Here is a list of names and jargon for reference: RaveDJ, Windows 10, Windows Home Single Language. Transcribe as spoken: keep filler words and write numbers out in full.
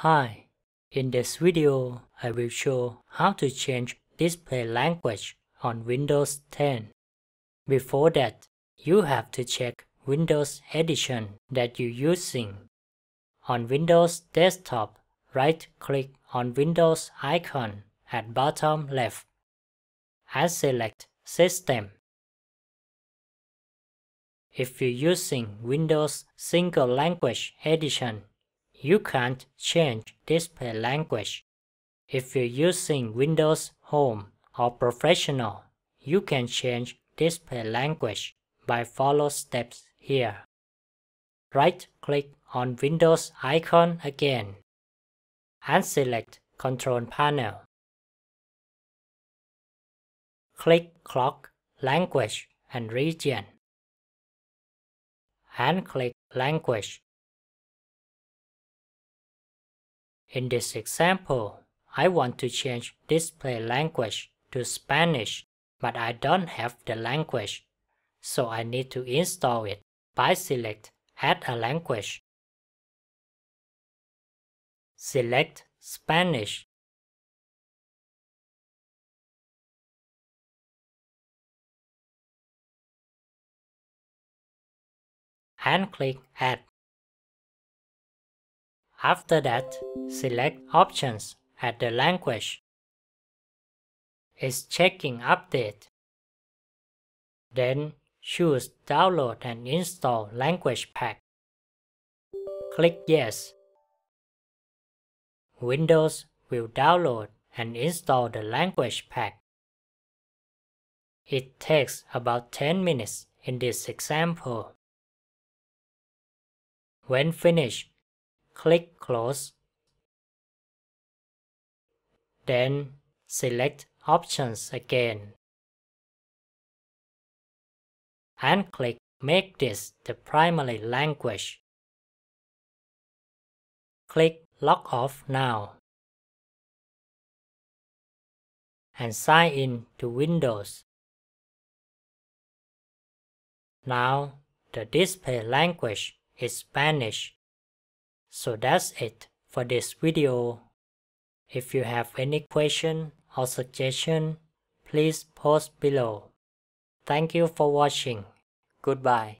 Hi, in this video, I will show how to change display language on Windows ten. Before that, you have to check Windows edition that you're using. On Windows desktop, right-click on Windows icon at bottom left and select System. If you're using Windows Single Language Edition, you can't change display language. If you're using Windows Home or Professional, you can change display language by follow steps here. Right-click on Windows icon again and select Control Panel. Click Clock, Language and Region and click Language. In this example, I want to change display language to Spanish, but I don't have the language, so I need to install it by select Add a Language. Select Spanish. And click Add. After that, select Options at the language. It's checking Update. Then choose Download and Install Language Pack. Click Yes. Windows will download and install the language pack. It takes about ten minutes in this example. When finished, click Close. Then select Options again. And click Make this the primary language. Click Log off now. And sign in to Windows. Now the display language is Spanish. So that's it for this video. If you have any question or suggestion, please post below. Thank you for watching. Goodbye.